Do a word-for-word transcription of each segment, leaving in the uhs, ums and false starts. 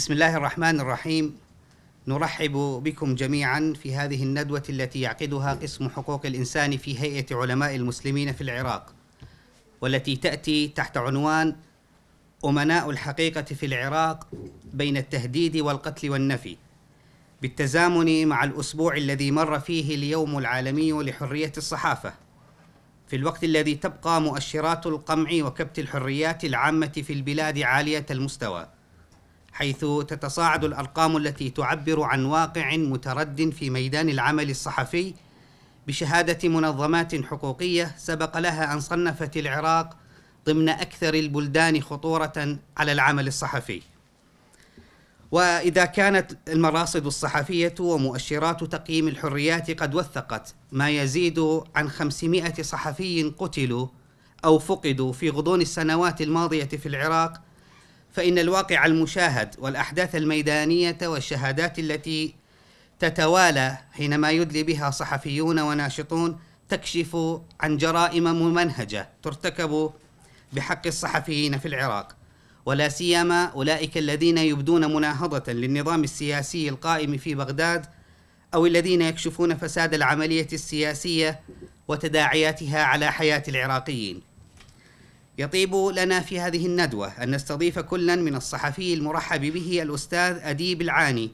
بسم الله الرحمن الرحيم. نرحب بكم جميعا في هذه الندوة التي يعقدها قسم حقوق الإنسان في هيئة علماء المسلمين في العراق، والتي تأتي تحت عنوان أمناء الحقيقة في العراق بين التهديد والقتل والنفي، بالتزامن مع الأسبوع الذي مر فيه اليوم العالمي لحرية الصحافة، في الوقت الذي تبقى مؤشرات القمع وكبت الحريات العامة في البلاد عالية المستوى، حيث تتصاعد الأرقام التي تعبر عن واقع متردٍ في ميدان العمل الصحفي، بشهادة منظمات حقوقية سبق لها أن صنفت العراق ضمن أكثر البلدان خطورة على العمل الصحفي. وإذا كانت المراصد الصحفية ومؤشرات تقييم الحريات قد وثقت ما يزيد عن خمسمائة صحفي قتلوا أو فقدوا في غضون السنوات الماضية في العراق، فإن الواقع المشاهد والأحداث الميدانية والشهادات التي تتوالى حينما يدلي بها صحفيون وناشطون تكشف عن جرائم ممنهجة ترتكب بحق الصحفيين في العراق، ولا سيما أولئك الذين يبدون مناهضة للنظام السياسي القائم في بغداد، أو الذين يكشفون فساد العملية السياسية وتداعياتها على حياة العراقيين. يطيب لنا في هذه الندوة أن نستضيف كلا من الصحفي المرحب به الأستاذ أديب العاني،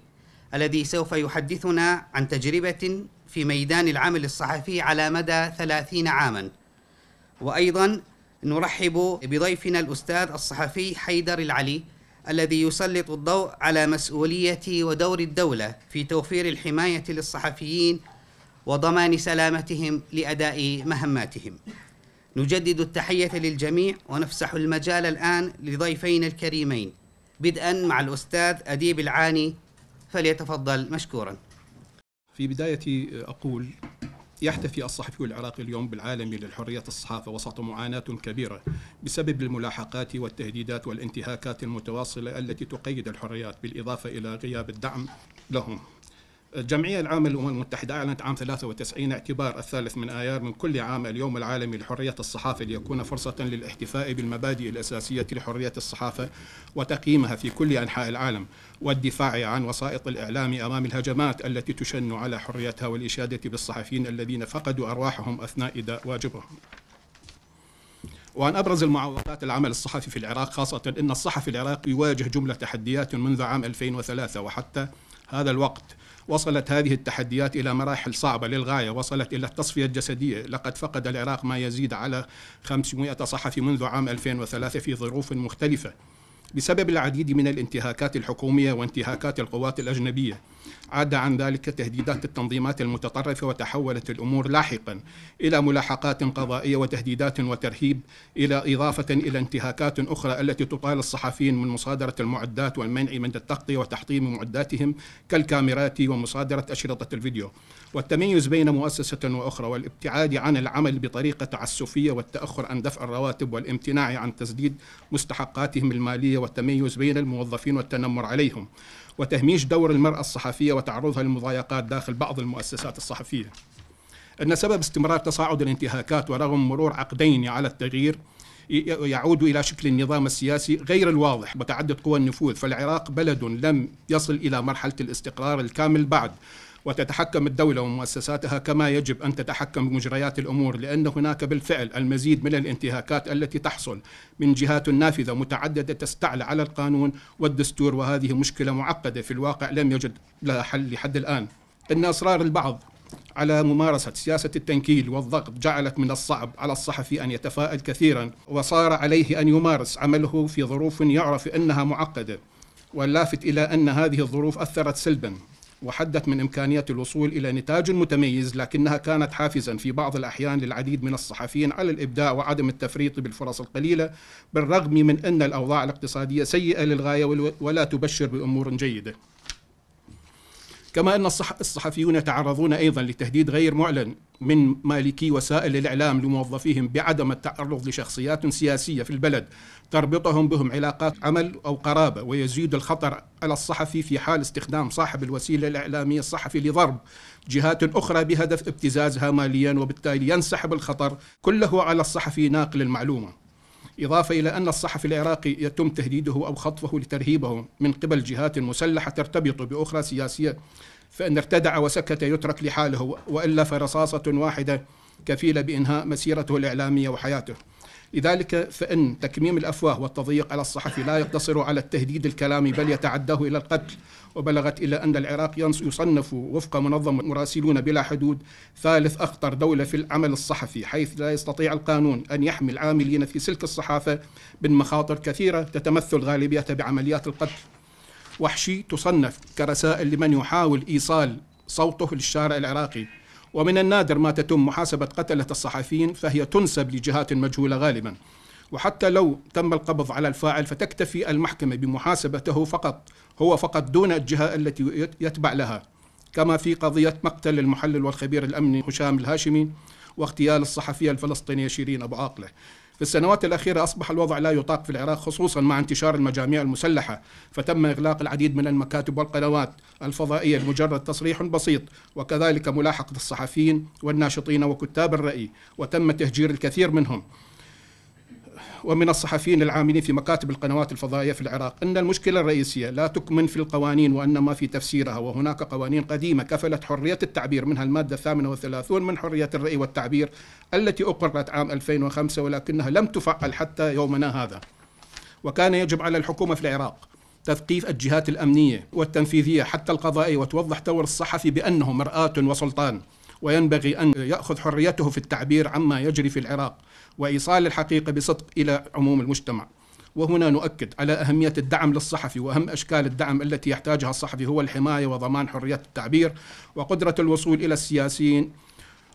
الذي سوف يحدثنا عن تجربة في ميدان العمل الصحفي على مدى ثلاثين عاما. وأيضا نرحب بضيفنا الأستاذ الصحفي حيدر العلي، الذي يسلط الضوء على مسؤولية ودور الدولة في توفير الحماية للصحفيين وضمان سلامتهم لأداء مهماتهم. نجدد التحية للجميع ونفسح المجال الآن لضيفينا الكريمين، بدءا مع الأستاذ أديب العاني، فليتفضل مشكورا. في بداية أقول: يحتفي الصحفي العراقي اليوم بالعالمي للحرية الصحافة وسط معاناة كبيرة بسبب الملاحقات والتهديدات والانتهاكات المتواصلة التي تقيد الحريات، بالإضافة إلى غياب الدعم لهم. الجمعية العامة للأمم المتحدة أعلنت عام ثلاثة وتسعين اعتبار الثالث من آيار من كل عام اليوم العالمي لحرية الصحافة، ليكون فرصة للاحتفاء بالمبادئ الأساسية لحرية الصحافة وتقييمها في كل أنحاء العالم، والدفاع عن وسائط الإعلام أمام الهجمات التي تشن على حريتها، والإشادة بالصحفيين الذين فقدوا أرواحهم أثناء أداء واجبهم. وعن أبرز المعوقات العمل الصحفي في العراق، خاصة أن الصحفي العراقي يواجه جملة تحديات منذ عام ألفين وثلاثة، وحتى هذا الوقت وصلت هذه التحديات إلى مراحل صعبة للغاية، وصلت إلى التصفية الجسدية. لقد فقد العراق ما يزيد على خمسمائة صحفي منذ عام ألفين وثلاثة في ظروف مختلفة، بسبب العديد من الانتهاكات الحكومية وانتهاكات القوات الأجنبية، عاد عن ذلك تهديدات التنظيمات المتطرفة، وتحولت الأمور لاحقا إلى ملاحقات قضائية وتهديدات وترهيب، إلى إضافة إلى انتهاكات أخرى التي تطال الصحفيين من مصادرة المعدات والمنع من التغطية وتحطيم معداتهم كالكاميرات ومصادرة أشرطة الفيديو، والتمييز بين مؤسسة وأخرى، والابتعاد عن العمل بطريقة تعسفية، والتأخر عن دفع الرواتب، والامتناع عن تسديد مستحقاتهم المالية، والتمييز بين الموظفين والتنمر عليهم، وتهميش دور المرأة الصحفية وتعرضها للمضايقات داخل بعض المؤسسات الصحفية. أن سبب استمرار تصاعد الانتهاكات ورغم مرور عقدين على التغيير يعود إلى شكل النظام السياسي غير الواضح وتعدد قوى النفوذ، فالعراق بلد لم يصل إلى مرحلة الاستقرار الكامل بعد، وتتحكم الدولة ومؤسساتها كما يجب أن تتحكم بمجريات الأمور، لأن هناك بالفعل المزيد من الانتهاكات التي تحصل من جهات نافذة متعددة تستعلى على القانون والدستور، وهذه مشكلة معقدة في الواقع لم يجد لها حل لحد الآن. إن إصرار البعض على ممارسة سياسة التنكيل والضغط جعلت من الصعب على الصحفي أن يتفاءل كثيرا، وصار عليه أن يمارس عمله في ظروف يعرف أنها معقدة، واللافت إلى أن هذه الظروف أثرت سلبا وحدت من إمكانية الوصول إلى نتاج متميز، لكنها كانت حافزاً في بعض الأحيان للعديد من الصحفيين على الإبداع وعدم التفريط بالفرص القليلة، بالرغم من أن الأوضاع الاقتصادية سيئة للغاية ولا تبشر بأمور جيدة. كما أن الصحفيون يتعرضون أيضاً لتهديد غير معلن من مالكي وسائل الإعلام لموظفيهم بعدم التعرض لشخصيات سياسية في البلد تربطهم بهم علاقات عمل أو قرابة، ويزيد الخطر على الصحفي في حال استخدام صاحب الوسيلة الإعلامية الصحفي لضرب جهات أخرى بهدف ابتزازها مالياً، وبالتالي ينسحب الخطر كله على الصحفي ناقل المعلومة. إضافة إلى أن الصحفي العراقي يتم تهديده أو خطفه لترهيبه من قبل جهات مسلحة ترتبط بأخرى سياسية، فإن ارتدع وسكت يترك لحاله، وإلا فرصاصة واحدة كفيلة بإنهاء مسيرته الإعلامية وحياته. لذلك فإن تكميم الأفواه والتضييق على الصحفي لا يقتصر على التهديد الكلامي بل يتعداه إلى القتل، وبلغت إلى أن العراق يصنف وفق منظمة مراسلون بلا حدود ثالث أخطر دولة في العمل الصحفي، حيث لا يستطيع القانون أن يحمي العاملين في سلك الصحافة من مخاطر كثيرة تتمثل غالبيتها بعمليات القتل. وحشي تصنف كرسائل لمن يحاول إيصال صوته للشارع العراقي، ومن النادر ما تتم محاسبة قتلة الصحفيين، فهي تنسب لجهات مجهولة غالبا، وحتى لو تم القبض على الفاعل فتكتفي المحكمة بمحاسبته فقط هو فقط دون الجهة التي يتبع لها، كما في قضية مقتل المحلل والخبير الأمني حسام الهاشمي واغتيال الصحفية الفلسطينية شيرين أبو عاقلة. في السنوات الأخيرة أصبح الوضع لا يطاق في العراق، خصوصا مع انتشار المجاميع المسلحة، فتم إغلاق العديد من المكاتب والقنوات الفضائية لمجرد تصريح بسيط، وكذلك ملاحقة الصحفيين والناشطين وكتاب الرأي، وتم تهجير الكثير منهم ومن الصحفيين العاملين في مكاتب القنوات الفضائية في العراق. إن المشكلة الرئيسية لا تكمن في القوانين وإنما في تفسيرها، وهناك قوانين قديمة كفلت حرية التعبير، منها المادة الثامنة والثلاثون من حرية الرأي والتعبير التي أقرت عام ألفين وخمسة، ولكنها لم تفعل حتى يومنا هذا. وكان يجب على الحكومة في العراق تثقيف الجهات الأمنية والتنفيذية حتى القضائية، وتوضح دور الصحفي بأنه مرآة وسلطان، وينبغي أن يأخذ حريته في التعبير عما يجري في العراق وإيصال الحقيقة بصدق إلى عموم المجتمع. وهنا نؤكد على أهمية الدعم للصحفي، وأهم أشكال الدعم التي يحتاجها الصحفي هو الحماية وضمان حرية التعبير، وقدرة الوصول إلى السياسيين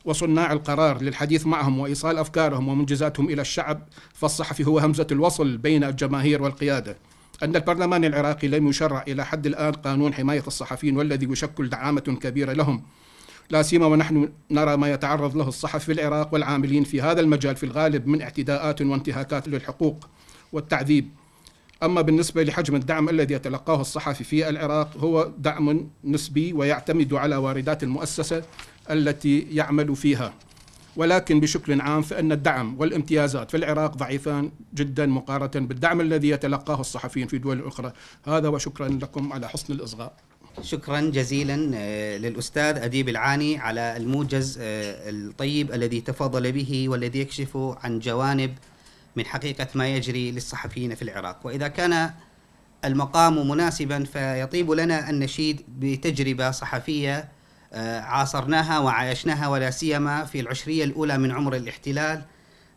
وصناع القرار للحديث معهم وإيصال أفكارهم ومنجزاتهم إلى الشعب، فالصحفي هو همزة الوصل بين الجماهير والقيادة. أن البرلمان العراقي لم يشرع إلى حد الآن قانون حماية الصحفيين، والذي يشكل دعامة كبيرة لهم، لا سيما ونحن نرى ما يتعرض له الصحفي في العراق والعاملين في هذا المجال في الغالب من اعتداءات وانتهاكات للحقوق والتعذيب. أما بالنسبة لحجم الدعم الذي يتلقاه الصحفي في العراق هو دعم نسبي ويعتمد على واردات المؤسسة التي يعمل فيها، ولكن بشكل عام فإن الدعم والامتيازات في العراق ضعيفان جدا مقارنة بالدعم الذي يتلقاه الصحفيين في دول أخرى. هذا وشكرا لكم على حسن الإصغاء. شكرا جزيلا للأستاذ أديب العاني على الموجز الطيب الذي تفضل به والذي يكشف عن جوانب من حقيقة ما يجري للصحفيين في العراق. وإذا كان المقام مناسبا فيطيب لنا أن نشيد بتجربة صحفية عاصرناها وعايشناها، ولا سيما في العشرية الأولى من عمر الاحتلال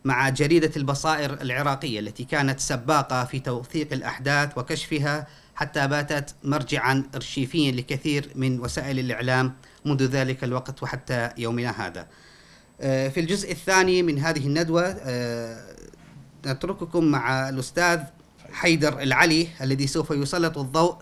مع جريدة البصائر العراقية التي كانت سباقة في توثيق الأحداث وكشفها، حتى باتت مرجعا أرشيفيا لكثير من وسائل الإعلام منذ ذلك الوقت وحتى يومنا هذا. في الجزء الثاني من هذه الندوة نترككم مع الأستاذ حيدر العلي الذي سوف يسلط الضوء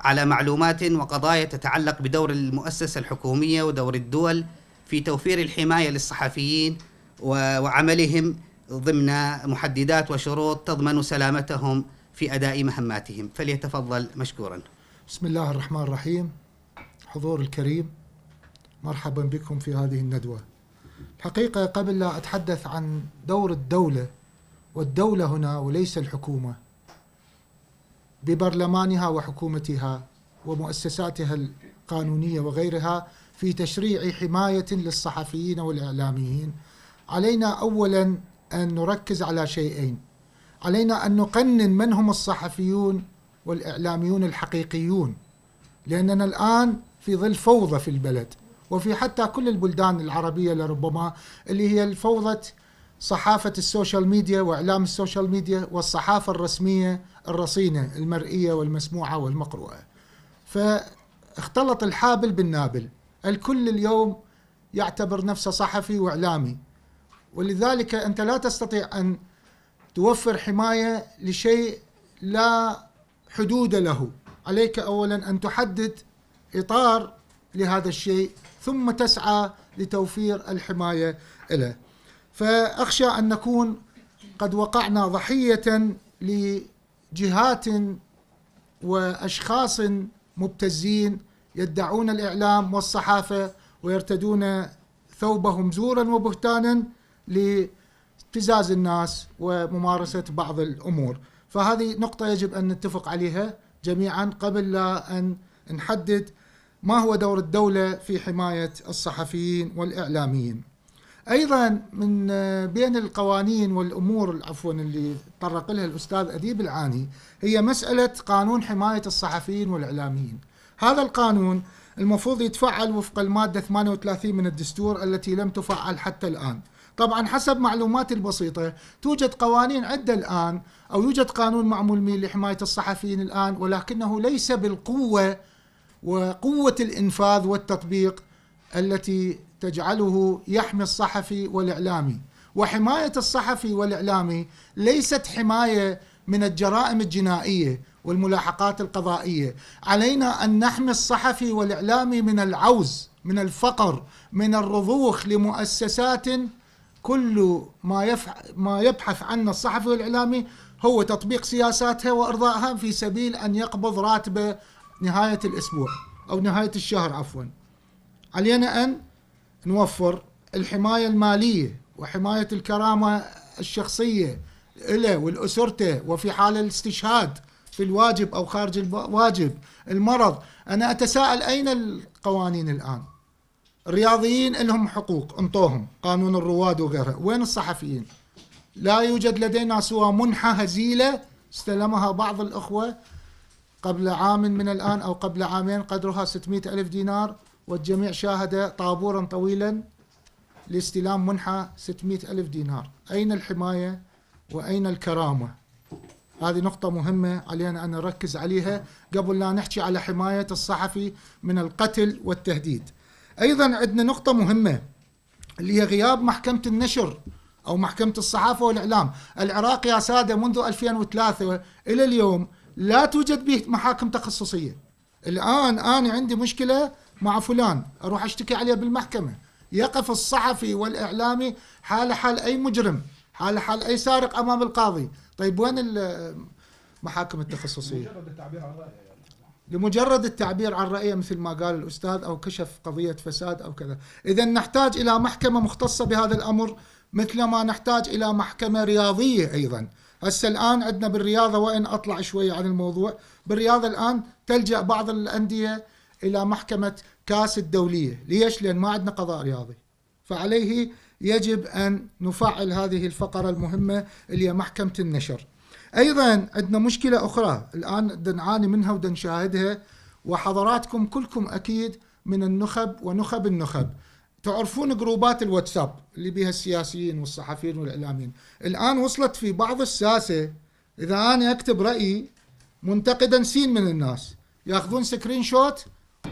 على معلومات وقضايا تتعلق بدور المؤسسة الحكومية ودور الدول في توفير الحماية للصحفيين وعملهم ضمن محددات وشروط تضمن سلامتهم في أداء مهماتهم، فليتفضل مشكورا. بسم الله الرحمن الرحيم. حضور الكريم، مرحبا بكم في هذه الندوة. الحقيقة قبل لا أتحدث عن دور الدولة، والدولة هنا وليس الحكومة ببرلمانها وحكومتها ومؤسساتها القانونية وغيرها في تشريع حماية للصحفيين والإعلاميين، علينا أولا أن نركز على شيئين. علينا أن نقنن من هم الصحفيون والإعلاميون الحقيقيون، لأننا الآن في ظل فوضى في البلد وفي حتى كل البلدان العربية لربما، اللي هي الفوضى صحافة السوشيال ميديا وإعلام السوشيال ميديا والصحافة الرسمية الرصينة المرئية والمسموعة والمقروءة، فاختلط الحابل بالنابل. الكل اليوم يعتبر نفسه صحفي وإعلامي، ولذلك أنت لا تستطيع أن توفر حماية لشيء لا حدود له. عليك أولا أن تحدد إطار لهذا الشيء ثم تسعى لتوفير الحماية له. فأخشى أن نكون قد وقعنا ضحية لجهات وأشخاص مبتزين يدعون الإعلام والصحافة ويرتدون ثوبهم زورا وبهتانا ل ابتزاز الناس وممارسة بعض الأمور. فهذه نقطة يجب أن نتفق عليها جميعا قبل لا أن نحدد ما هو دور الدولة في حماية الصحفيين والإعلاميين. أيضا من بين القوانين والأمور عفوا اللي تطرق لها الأستاذ أديب العاني هي مسألة قانون حماية الصحفيين والإعلاميين. هذا القانون المفروض يتفعل وفق المادة ثمانية وثلاثين من الدستور التي لم تفعل حتى الآن. طبعا حسب معلوماتي البسيطة توجد قوانين عدة الآن، أو يوجد قانون معمول لحماية الصحفيين الآن، ولكنه ليس بالقوة وقوة الإنفاذ والتطبيق التي تجعله يحمي الصحفي والإعلامي. وحماية الصحفي والإعلامي ليست حماية من الجرائم الجنائية والملاحقات القضائية. علينا أن نحمي الصحفي والإعلامي من العوز، من الفقر، من الرضوخ لمؤسسات كل ما, ما يبحث عنه الصحفي والإعلامي هو تطبيق سياساتها وإرضائها في سبيل أن يقبض راتبه نهاية الأسبوع أو نهاية الشهر عفوا. علينا أن نوفر الحماية المالية وحماية الكرامة الشخصية له والأسرته، وفي حال الاستشهاد في الواجب أو خارج الواجب، المرض. أنا أتساءل أين القوانين الآن؟ الرياضيين لهم حقوق، انطوهم قانون الرواد وغيرها، وين الصحفيين؟ لا يوجد لدينا سوى منحة هزيلة استلمها بعض الأخوة قبل عام من الآن أو قبل عامين قدرها ستمئة ألف دينار، والجميع شاهد طابورا طويلا لاستلام منحة ستمئة ألف دينار. أين الحماية وأين الكرامة؟ هذه نقطة مهمة علينا أن نركز عليها قبل لا نحكي على حماية الصحفي من القتل والتهديد. أيضا عندنا نقطة مهمة اللي هي غياب محكمة النشر أو محكمة الصحافة والإعلام. العراق يا سادة منذ ألفين وثلاثة إلى اليوم لا توجد به محاكم تخصصية. الآن أنا عندي مشكلة مع فلان أروح أشتكي عليه بالمحكمة. يقف الصحفي والإعلامي حال حال أي مجرم، حال حال أي سارق أمام القاضي. طيب وين المحاكم التخصصية؟ لمجرد التعبير عن رأيه، لمجرد التعبير عن رأيه مثل ما قال الأستاذ، أو كشف قضية فساد أو كذا. إذا نحتاج إلى محكمة مختصة بهذا الأمر مثل ما نحتاج إلى محكمة رياضية أيضا. هسه الآن عندنا بالرياضة، وإن أطلع شوية عن الموضوع، بالرياضة الآن تلجأ بعض الأندية إلى محكمة كاس الدولية. ليش؟ لأن ما عندنا قضاء رياضي. فعليه يجب أن نفعل هذه الفقرة المهمة اللي هي محكمة النشر. أيضا عندنا مشكلة أخرى الآن بدنا نعاني منها وبدنا نشاهدها، وحضراتكم كلكم أكيد من النخب ونخب النخب تعرفون جروبات الواتساب اللي بها السياسيين والصحفيين والإعلاميين. الآن وصلت في بعض الساسة إذا أنا أكتب رأيي منتقدا سين من الناس يأخذون سكرين شوت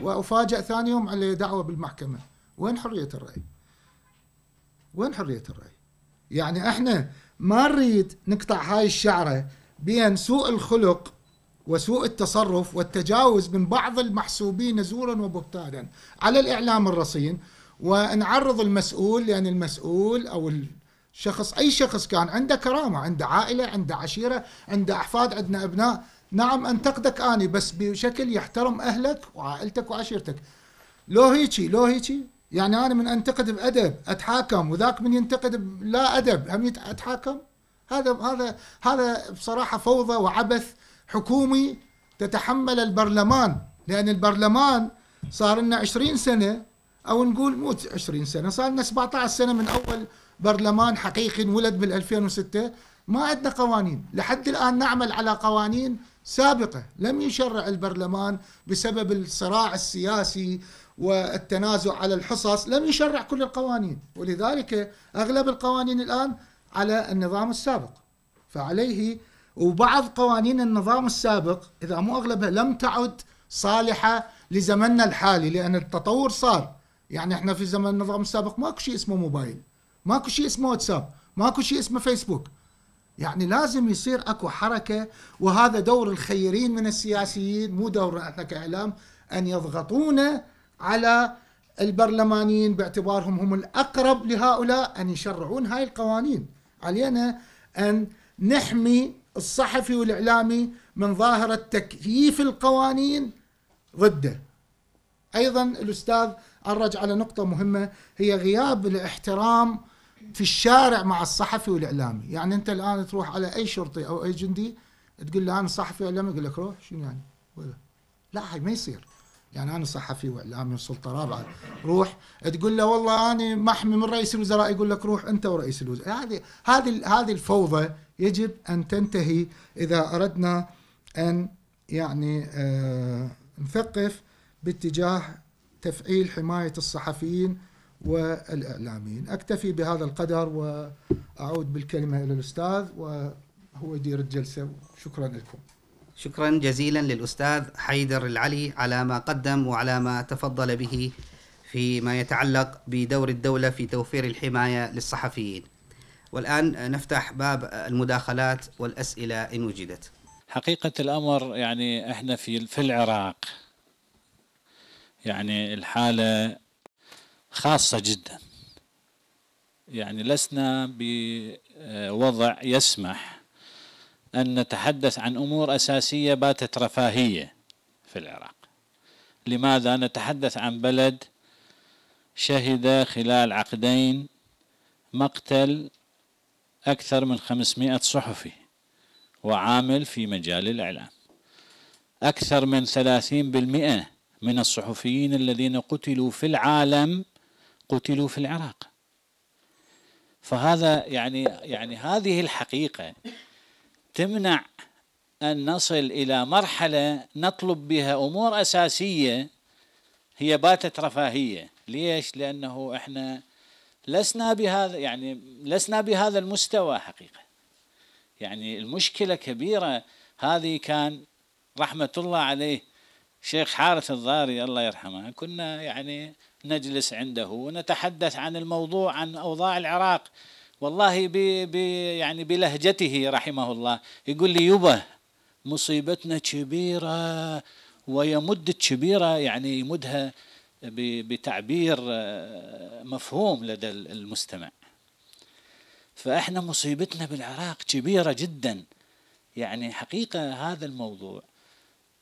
وأفاجأ ثاني يوم على دعوة بالمحكمة. وين حرية الرأي؟ وين حرية الرأي؟ يعني احنا ما نريد نقطع هاي الشعرة بين سوء الخلق وسوء التصرف والتجاوز من بعض المحسوبين زورا وبهتانا على الإعلام الرصين، ونعرض المسؤول، لأن المسؤول أو الشخص أي شخص كان عنده كرامة، عنده عائلة، عنده عشيرة، عنده أحفاد، عندنا أبناء. نعم أنتقدك أني بس بشكل يحترم أهلك وعائلتك وعشيرتك. لو هيجي لو هيجي يعني أنا من أنتقد بأدب أتحاكم، وذاك من ينتقد لا أدب هم أتحاكم. هذا هذا هذا بصراحة فوضى وعبث حكومي تتحمل البرلمان، لأن البرلمان صار لنا عشرين سنة، أو نقول مو عشرين سنة، صار لنا سبعطعش سنة من أول برلمان حقيقي ولد بال ألفين وستة. ما عندنا قوانين لحد الآن، نعمل على قوانين سابقة لم يشرع البرلمان بسبب الصراع السياسي والتنازع على الحصص، لم يشرع كل القوانين، ولذلك أغلب القوانين الآن على النظام السابق. فعليه، وبعض قوانين النظام السابق إذا مو أغلبها لم تعد صالحة لزمننا الحالي، لأن التطور صار. يعني احنا في زمن النظام السابق ماكو شيء اسمه موبايل، ماكو شيء اسمه واتساب، ماكو شيء اسمه فيسبوك. يعني لازم يصير اكو حركة، وهذا دور الخيرين من السياسيين، مو دورنا احنا كإعلام أن يضغطون على البرلمانيين باعتبارهم هم الأقرب لهؤلاء أن يشرعون هاي القوانين. علينا أن نحمي الصحفي والإعلامي من ظاهرة تكييف القوانين ضده. أيضا الأستاذ عرج على نقطة مهمة هي غياب الاحترام في الشارع مع الصحفي والاعلامي، يعني انت الان تروح على اي شرطي او اي جندي تقول له انا صحفي واعلامي يقول لك روح شنو يعني؟ ولا لا هاي ما يصير. يعني انا صحفي واعلامي وسلطه رابعه، روح تقول له والله انا محمي من رئيس الوزراء يقول لك روح انت ورئيس الوزراء. هذه هذه هذه الفوضى يجب ان تنتهي اذا اردنا ان يعني آه نثقف باتجاه تفعيل حمايه الصحفيين والاعلاميين. اكتفي بهذا القدر واعود بالكلمه الى الاستاذ وهو يدير الجلسه. شكرا لكم. شكرا جزيلا للأستاذ حيدر العلي على ما قدم وعلى ما تفضل به فيما يتعلق بدور الدولة في توفير الحماية للصحفيين. والآن نفتح باب المداخلات والأسئلة إن وجدت. حقيقة الأمر يعني احنا في في العراق يعني الحالة خاصة جدا، يعني لسنا بوضع يسمح أن نتحدث عن أمور أساسية باتت رفاهية في العراق. لماذا؟ نتحدث عن بلد شهد خلال عقدين مقتل أكثر من خمسمائة صحفي وعامل في مجال الإعلام. أكثر من ثلاثين بالمئة من الصحفيين الذين قتلوا في العالم قتلوا في العراق. فهذا يعني يعني هذه الحقيقة تمنع أن نصل إلى مرحلة نطلب بها أمور أساسية هي باتت رفاهية. ليش؟ لأنه إحنا لسنا بهذا يعني لسنا بهذا المستوى حقيقة. يعني المشكلة كبيرة. هذه كان رحمة الله عليه الشيخ حارث الضاري الله يرحمه، كنا يعني نجلس عنده ونتحدث عن الموضوع عن أوضاع العراق. والله بي بي يعني بلهجته رحمه الله يقول لي يبا مصيبتنا كبيرة، ويمد كبيرة يعني يمدها بتعبير مفهوم لدى المستمع. فإحنا مصيبتنا بالعراق كبيرة جدا. يعني حقيقة هذا الموضوع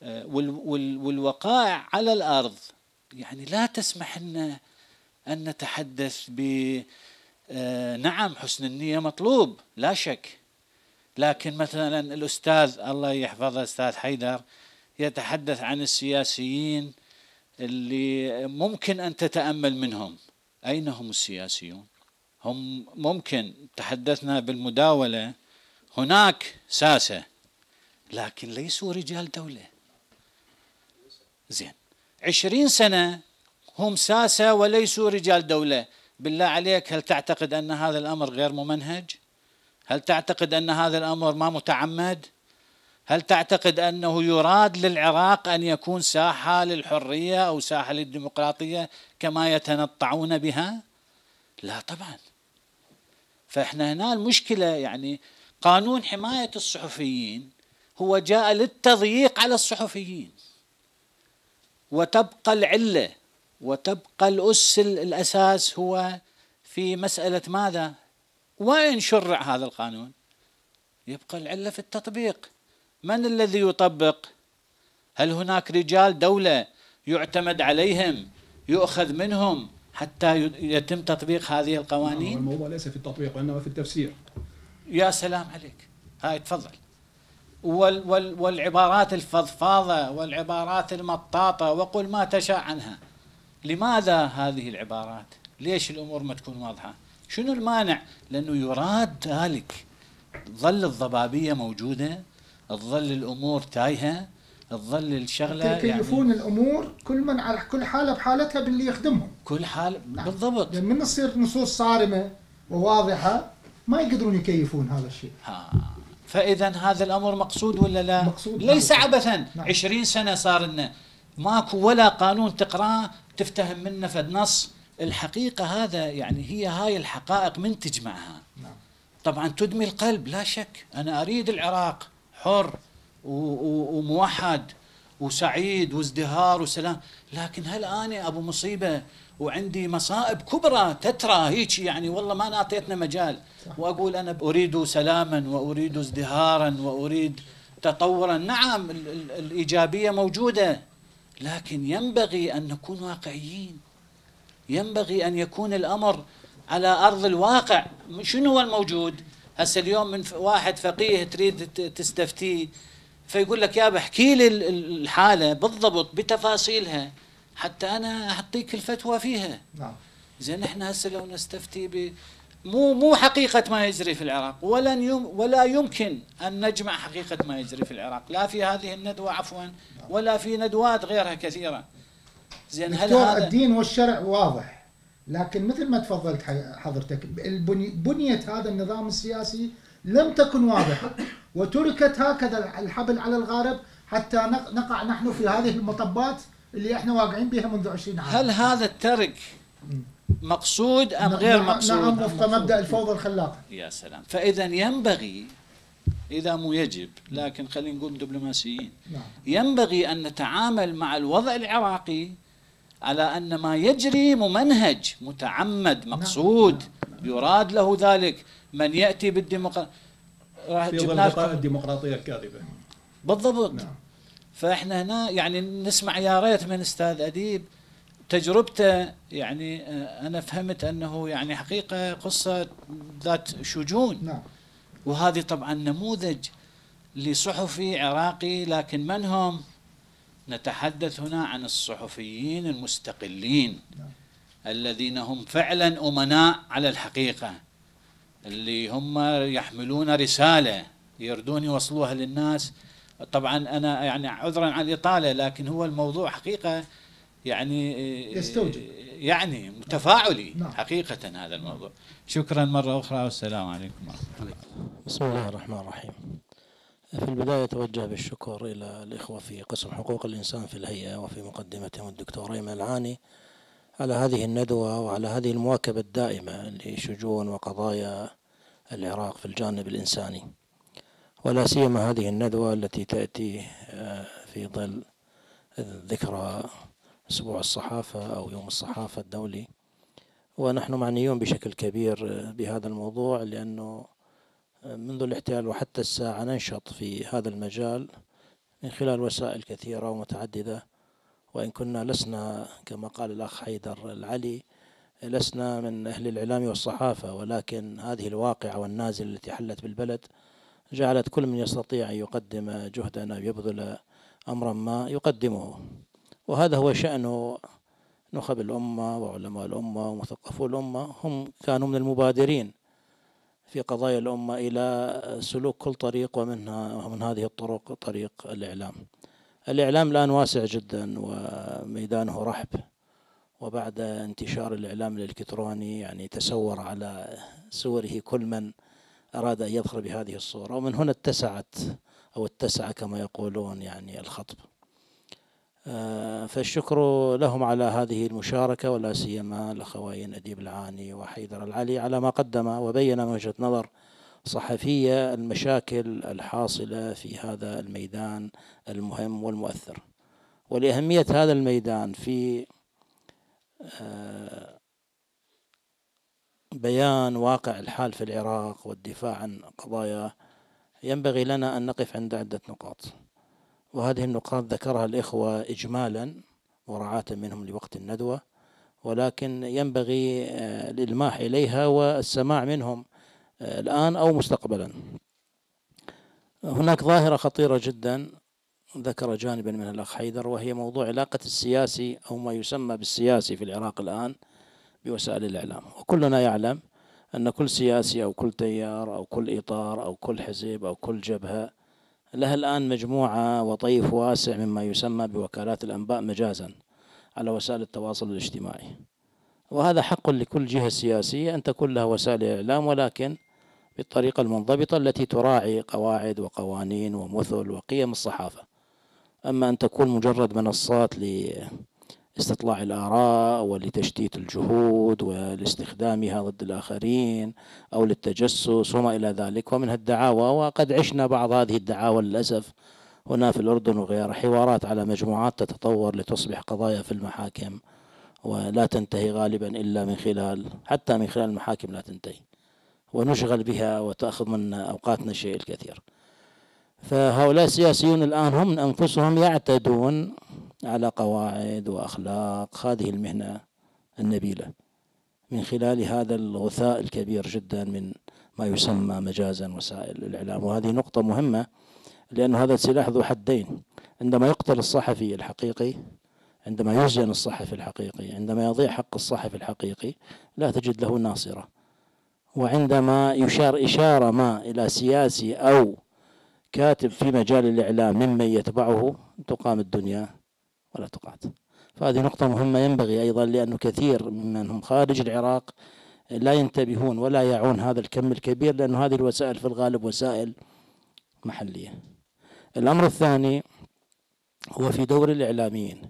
والوقائع على الأرض يعني لا تسمح لنا أن نتحدث ب آه نعم حسن النية مطلوب لا شك، لكن مثلا الأستاذ الله يحفظه أستاذ حيدر يتحدث عن السياسيين اللي ممكن أن تتأمل منهم. أين هم السياسيون؟ هم ممكن تحدثنا بالمداولة هناك ساسة، لكن ليسوا رجال دولة. زين عشرين سنة هم ساسة وليسوا رجال دولة، بالله عليك هل تعتقد أن هذا الأمر غير ممنهج؟ هل تعتقد أن هذا الأمر ما متعمد؟ هل تعتقد أنه يراد للعراق أن يكون ساحة للحرية أو ساحة للديمقراطية كما يتنطعون بها؟ لا طبعا. فإحنا هنا المشكلة يعني قانون حماية الصحفيين هو جاء للتضييق على الصحفيين، وتبقى العلة وتبقى الأس الأساس هو في مسألة ماذا؟ وين شرع هذا القانون؟ يبقى العلة في التطبيق. من الذي يطبق؟ هل هناك رجال دولة يعتمد عليهم يؤخذ منهم حتى يتم تطبيق هذه القوانين؟ الموضوع ليس في التطبيق وإنما في التفسير. يا سلام عليك، هاي تفضل. وال وال والعبارات الفضفاضة والعبارات المطاطة وقل ما تشاء عنها. لماذا هذه العبارات؟ ليش الأمور ما تكون واضحة؟ شنو المانع؟ لأنه يراد ذلك. ظل الضبابية موجودة، تظل الأمور تايهة، تظل الشغلة يكلفون يعني الأمور كل من على كل حالة بحالتها باللي يخدمهم. كل حالة نعم. بالضبط. لما تصير نصوص صارمة وواضحة ما يقدرون يكيفون هذا الشيء. ها. فإذا هذا الأمر مقصود ولا لا؟ مقصود ليس نعم. عبثا. نعم. عشرين سنة صار لنا ماكو ولا قانون تقرأه تفتهم منه فد نص. الحقيقة هذا يعني هي هاي الحقائق من تجمعها طبعا تدمي القلب لا شك. أنا أريد العراق حر وموحد وسعيد وازدهار وسلام، لكن هل أنا أبو مصيبة وعندي مصائب كبرى تترى هيك يعني والله ما نعطيتنا مجال وأقول أنا أريد سلاما وأريد ازدهارا وأريد تطورا. نعم الإيجابية موجودة، لكن ينبغي أن نكون واقعيين، ينبغي أن يكون الأمر على أرض الواقع شنو هو الموجود. هسه اليوم من واحد فقيه تريد تستفتيه فيقول لك يا بحكي لي الحالة بالضبط بتفاصيلها حتى أنا أعطيك الفتوى فيها. نعم. زين احنا هسه لو نستفتي ب مو مو حقيقة ما يجري في العراق، ولن يم ولا يمكن أن نجمع حقيقة ما يجري في العراق، لا في هذه الندوة عفوا ولا في ندوات غيرها كثيرة. زين هل هذا الدين والشرع واضح، لكن مثل ما تفضلت حضرتك بنية هذا النظام السياسي لم تكن واضحة وتركت هكذا الحبل على الغارب حتى نقع نحن في هذه المطبات اللي احنا واقعين بها منذ عشرين عام. هل هذا الترك مقصود أم غير مقصود؟ نعم، وفق مبدأ الفوضى الخلاقة. يا سلام. فإذا ينبغي، إذا مو يجب، لكن خلينا نقول دبلوماسيين، نعم، ينبغي أن نتعامل مع الوضع العراقي على أن ما يجري ممنهج متعمد مقصود، نعم، نعم، يراد له ذلك. من يأتي بالديمقراطية في ظل الديمقراطية الكاذبة بالضبط. نعم. فإحنا هنا يعني نسمع يا ريت من أستاذ أديب تجربته، يعني أنا فهمت أنه يعني حقيقة قصة ذات شجون. نعم. وهذه طبعا نموذج لصحفي عراقي، لكن من هم؟ نتحدث هنا عن الصحفيين المستقلين. نعم. الذين هم فعلا أمناء على الحقيقة، اللي هم يحملون رسالة يردون يوصلوها للناس. طبعا أنا يعني عذرا عن الإطالة، لكن هو الموضوع حقيقة يعني يستوجب يعني متفاعلي. نعم. حقيقة هذا الموضوع. شكرا مرة أخرى والسلام عليكم ورحمة الله. بسم الله الرحمن الرحيم. في البداية أتوجه بالشكر إلى الإخوة في قسم حقوق الإنسان في الهيئة وفي مقدمتهم الدكتور أديب العاني على هذه الندوة وعلى هذه المواكبة الدائمة لشجون وقضايا العراق في الجانب الإنساني، ولا سيما هذه الندوة التي تأتي في ظل الذكرى أسبوع الصحافة أو يوم الصحافة الدولي، ونحن معنيون بشكل كبير بهذا الموضوع، لأنه منذ الاحتلال وحتى الساعة ننشط في هذا المجال من خلال وسائل كثيرة ومتعددة، وإن كنا لسنا كما قال الأخ حيدر العلي لسنا من أهل الإعلام والصحافة، ولكن هذه الواقعة والنازل التي حلت بالبلد جعلت كل من يستطيع أن يقدم جهدا أو يبذل أمرا ما يقدمه، وهذا هو شأنه. نخب الأمة وعلماء الأمة ومثقفو الأمة هم كانوا من المبادرين في قضايا الأمة إلى سلوك كل طريق، ومنها ومن هذه الطرق طريق الإعلام. الإعلام الآن واسع جدا وميدانه رحب، وبعد انتشار الإعلام الإلكتروني يعني تسور على سوره كل من أراد أن يدخل بهذه الصورة، ومن هنا اتسعت أو اتسع كما يقولون يعني الخطب. فالشكر لهم على هذه المشاركة، ولا سيما الأخوين أديب العاني وحيدر العلي على ما قدم وبين من وجهة نظر صحفية المشاكل الحاصلة في هذا الميدان المهم والمؤثر، ولأهمية هذا الميدان في بيان واقع الحال في العراق والدفاع عن قضايا. ينبغي لنا أن نقف عند عدة نقاط، وهذه النقاط ذكرها الإخوة إجمالا مراعاة منهم لوقت الندوة، ولكن ينبغي الإلماح إليها والسماع منهم الآن أو مستقبلا. هناك ظاهرة خطيرة جدا ذكر جانبا منها الأخ حيدر، وهي موضوع علاقة السياسي أو ما يسمى بالسياسي في العراق الآن بوسائل الإعلام، وكلنا يعلم أن كل سياسي أو كل تيار أو كل إطار أو كل حزب أو كل جبهة لها الآن مجموعة وطيف واسع مما يسمى بوكالات الأنباء مجازا على وسائل التواصل الاجتماعي، وهذا حق لكل جهة سياسية أن تكون لها وسائل إعلام، ولكن بالطريقة المنضبطة التي تراعي قواعد وقوانين ومثل وقيم الصحافة. أما أن تكون مجرد منصات لاستطلاع الآراء ولتشتيت الجهود ولاستخدامها ضد الآخرين أو للتجسس وما إلى ذلك ومنها الدعاوى، وقد عشنا بعض هذه الدعاوى للأسف هنا في الأردن وغيرها، حوارات على مجموعات تتطور لتصبح قضايا في المحاكم ولا تنتهي غالبا إلا من خلال حتى من خلال المحاكم لا تنتهي، ونشغل بها وتأخذ من أوقاتنا شيء الكثير. فهؤلاء السياسيون الآن هم من أنفسهم يعتدون على قواعد وأخلاق هذه المهنة النبيلة، من خلال هذا الغثاء الكبير جدا من ما يسمى مجازا وسائل الإعلام. وهذه نقطة مهمة، لأن هذا السلاح ذو حدين، عندما يقتل الصحفي الحقيقي، عندما يسجن الصحفي الحقيقي، عندما يضيع حق الصحفي الحقيقي لا تجد له ناصرة، وعندما يشار إشارة ما إلى سياسي أو كاتب في مجال الإعلام ممن يتبعه تقام الدنيا ولا تقعد. فهذه نقطة مهمة ينبغي أيضا، لأنه كثير ممن هم خارج العراق لا ينتبهون ولا يعون هذا الكم الكبير، لأن هذه الوسائل في الغالب وسائل محلية. الأمر الثاني هو في دور الإعلاميين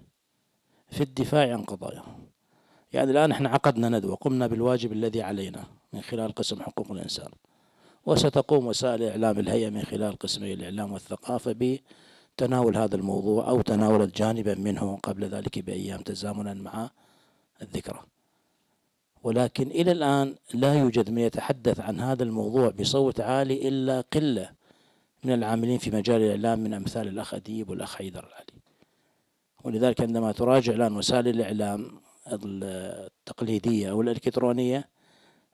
في الدفاع عن قضاياهم. يعني الآن احنا عقدنا ندوة، قمنا بالواجب الذي علينا من خلال قسم حقوق الإنسان، وستقوم وسائل إعلام الهيئة من خلال قسمي الإعلام والثقافة بتناول هذا الموضوع، أو تناولت جانبا منه قبل ذلك بأيام تزامنا مع الذكرى. ولكن إلى الآن لا يوجد من يتحدث عن هذا الموضوع بصوت عالي إلا قلة من العاملين في مجال الإعلام من أمثال الأخ أديب والأخ حيدر العلي. ولذلك عندما تراجع الآن وسائل الإعلام التقليدية أو الإلكترونية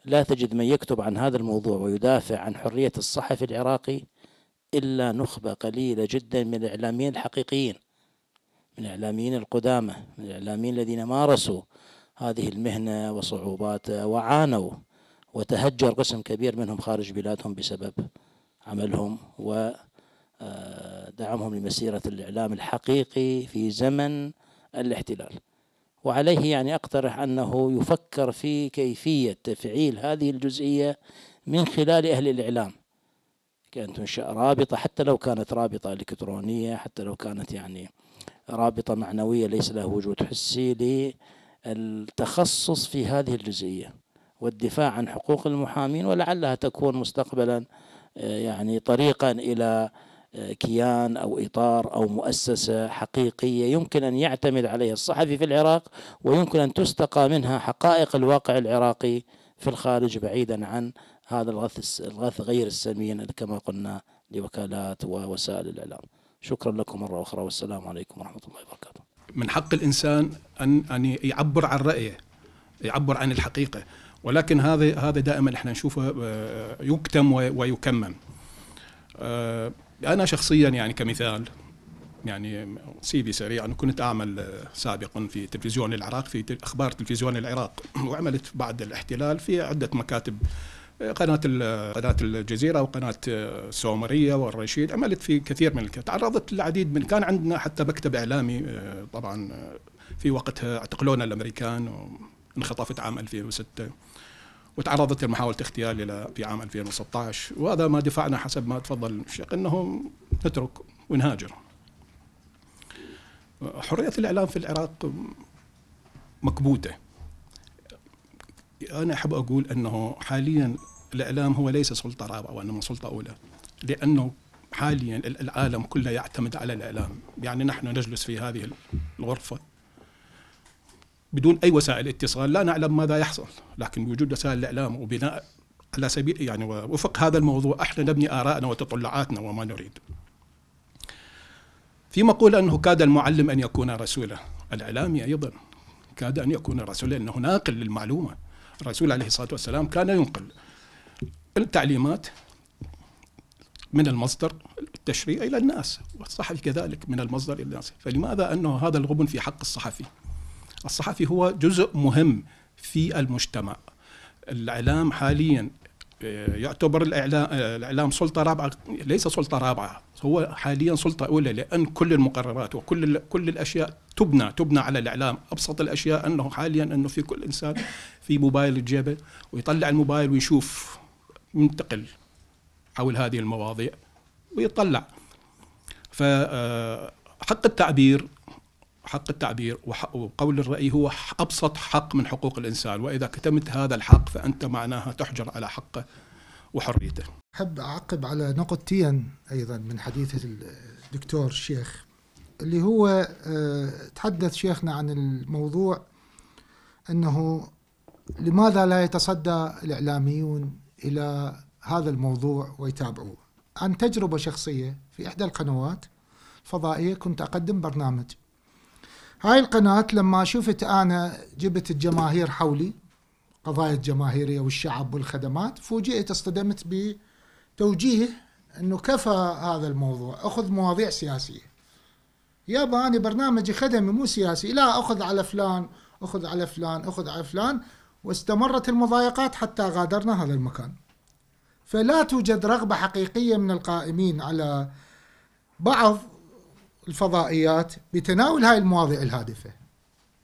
لا تجد من يكتب عن هذا الموضوع ويدافع عن حرية الصحفي العراقي إلا نخبة قليلة جدا من الإعلاميين الحقيقيين، من الإعلاميين القدامى، من الإعلاميين الذين مارسوا هذه المهنة وصعوباتها وعانوا، وتهجر قسم كبير منهم خارج بلادهم بسبب عملهم ودعمهم لمسيرة الإعلام الحقيقي في زمن الاحتلال. وعليه يعني أقترح أنه يفكر في كيفية تفعيل هذه الجزئية من خلال أهل الإعلام، كأن تنشأ رابطة، حتى لو كانت رابطة إلكترونية، حتى لو كانت يعني رابطة معنوية ليس لها وجود حسي، للتخصص في هذه الجزئية والدفاع عن حقوق المحامين. ولعلها تكون مستقبلا يعني طريقا إلى كيان أو إطار أو مؤسسة حقيقية يمكن أن يعتمد عليها الصحفي في العراق، ويمكن أن تستقى منها حقائق الواقع العراقي في الخارج، بعيدا عن هذا الغث الغث غير السمين كما قلنا لوكالات ووسائل الإعلام. شكرا لكم مرة أخرى، والسلام عليكم ورحمة الله وبركاته. من حق الإنسان أن أن يعبر عن رأيه، يعبر عن الحقيقة، ولكن هذا هذا دائما احنا نشوفه يكتم ويكمم. أنا شخصيا يعني كمثال، يعني سيفي سريع، أنا كنت أعمل سابقا في تلفزيون العراق، في أخبار تلفزيون العراق، وعملت بعد الاحتلال في عدة مكاتب، قناة قناة الجزيرة وقناة السومرية والرشيد، عملت في كثير من الكتاب، تعرضت للعديد من، كان عندنا حتى مكتب إعلامي طبعا في وقتها اعتقلونا الأمريكان، وانخطفت عام ألفين وستة، وتعرضت لمحاولة اغتيال في عام ألفين وستة عشر، وهذا ما دفعنا حسب ما تفضل الشيخ انه نترك ونهاجر. حرية الإعلام في العراق مكبوتة. أنا أحب أقول أنه حاليا الإعلام هو ليس سلطة رابعة وإنما سلطة أولى، لأنه حاليا العالم كله يعتمد على الإعلام. يعني نحن نجلس في هذه الغرفة بدون أي وسائل اتصال، لا نعلم ماذا يحصل، لكن بوجود وسائل الإعلام وبناء على سبيل يعني وفق هذا الموضوع احنا نبني آرائنا وتطلعاتنا وما نريد. في مقولة أنه كاد المعلم أن يكون رسولا، الإعلامي أيضا كاد أن يكون رسولا، لأنه ناقل للمعلومة. الرسول عليه الصلاة والسلام كان ينقل التعليمات من المصدر التشريعي إلى الناس، والصحفي كذلك من المصدر إلى الناس. فلماذا أنه هذا الغبن في حق الصحفي؟ الصحفي هو جزء مهم في المجتمع. الإعلام حاليا يعتبر الإعلام, الإعلام سلطة رابعة، ليس سلطة رابعة، هو حاليا سلطة أولى، لأن كل المقررات وكل كل الأشياء تبنى تبنى على الإعلام. أبسط الأشياء أنه حاليا أنه في كل إنسان في موبايل جيبه، ويطلع الموبايل ويشوف، ينتقل حول هذه المواضيع ويطلع. فحق التعبير حق التعبير وقول الرأي هو أبسط حق من حقوق الإنسان، وإذا كتمت هذا الحق فأنت معناها تحجر على حقه وحريته. أحب أعقب على نقطتين أيضا من حديث الدكتور الشيخ، اللي هو تحدث شيخنا عن الموضوع أنه لماذا لا يتصدى الإعلاميون إلى هذا الموضوع ويتابعوه. عن تجربة شخصية في إحدى القنوات الفضائية كنت أقدم برنامج، هاي القناة لما شفت أنا جبت الجماهير حولي قضايا الجماهيرية والشعب والخدمات، فوجئت اصطدمت بتوجيه أنه كفى هذا الموضوع، أخذ مواضيع سياسية. يابا أنا برنامجي خدمي مو سياسي، لا أخذ على فلان أخذ على فلان أخذ على فلان، واستمرت المضايقات حتى غادرنا هذا المكان. فلا توجد رغبة حقيقية من القائمين على بعض الفضائيات بتناول هاي المواضيع الهادفة،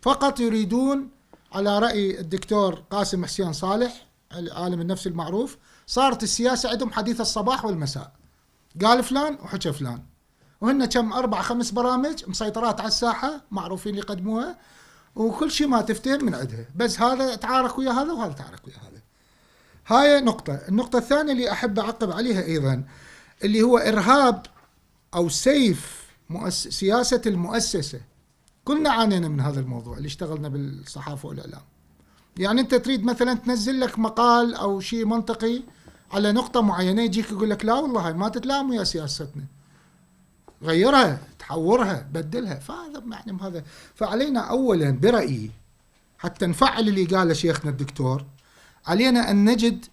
فقط يريدون على رأي الدكتور قاسم حسين صالح عالم النفس المعروف، صارت السياسة عندهم حديث الصباح والمساء، قال فلان وحكى فلان، وهن كم أربع خمس برامج مسيطرات على الساحة معروفين اللي يقدموها، وكل شيء ما تفتهم من عندها، بس هذا تعارك ويا هذا وهذا تعارك ويا هذا. هاي نقطة. النقطة الثانية اللي أحب أعقب عليها أيضا اللي هو إرهاب أو سيف مؤس... سياسة المؤسسة. كلنا عانينا من هذا الموضوع اللي اشتغلنا بالصحافة والإعلام. يعني أنت تريد مثلا تنزل لك مقال أو شيء منطقي على نقطة معينة، يجيك يقول لك لا والله هاي ما تتلام ويا سياستنا، غيرها، تحورها، بدلها. فهذا يعني هذا، فعلينا أولا برأيي حتى نفعل اللي قاله شيخنا الدكتور، علينا أن نجد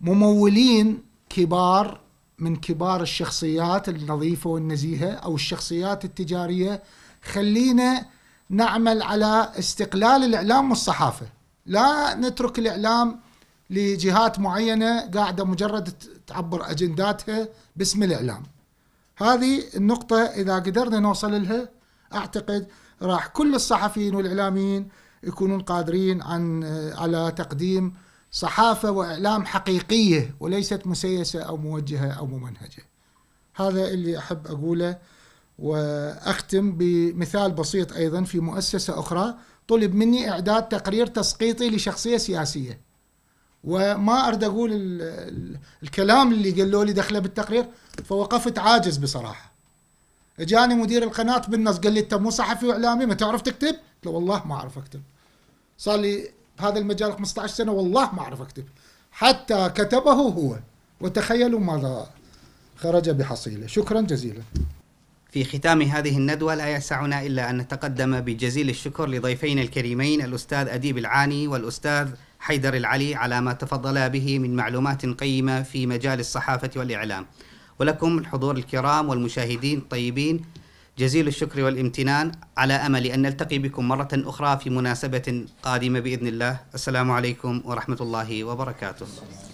ممولين كبار من كبار الشخصيات النظيفة والنزيهة أو الشخصيات التجارية. خلينا نعمل على استقلال الإعلام والصحافة، لا نترك الإعلام لجهات معينة قاعدة مجرد تعبر أجنداتها باسم الإعلام. هذه النقطة إذا قدرنا نوصل لها أعتقد راح كل الصحفيين والإعلاميين يكونون قادرين عن على تقديم صحافة وإعلام حقيقية وليست مسيسة أو موجهة أو ممنهجة. هذا اللي أحب أقوله. وأختم بمثال بسيط أيضا في مؤسسة أخرى طلب مني إعداد تقرير تسقيطي لشخصية سياسية، وما أرد أقول ال ال الكلام اللي قالوا لي دخله بالتقرير، فوقفت عاجز بصراحة. اجاني مدير القناة بالنص قال لي أنت مو صحفي وإعلامي، ما تعرف تكتب؟ قلت له والله ما أعرف أكتب، صار لي بهذا المجال خمسة عشر سنة والله ما أعرف أكتب. حتى كتبه هو، وتخيلوا ماذا خرج بحصيلة. شكرا جزيلا. في ختام هذه الندوة لا يسعنا إلا أن نتقدم بجزيل الشكر لضيفين الكريمين الأستاذ أديب العاني والأستاذ حيدر العلي على ما تفضلا به من معلومات قيمة في مجال الصحافة والإعلام. ولكم الحضور الكرام والمشاهدين الطيبين جزيل الشكر والامتنان، على أمل أن نلتقي بكم مرة أخرى في مناسبة قادمة بإذن الله. السلام عليكم ورحمة الله وبركاته.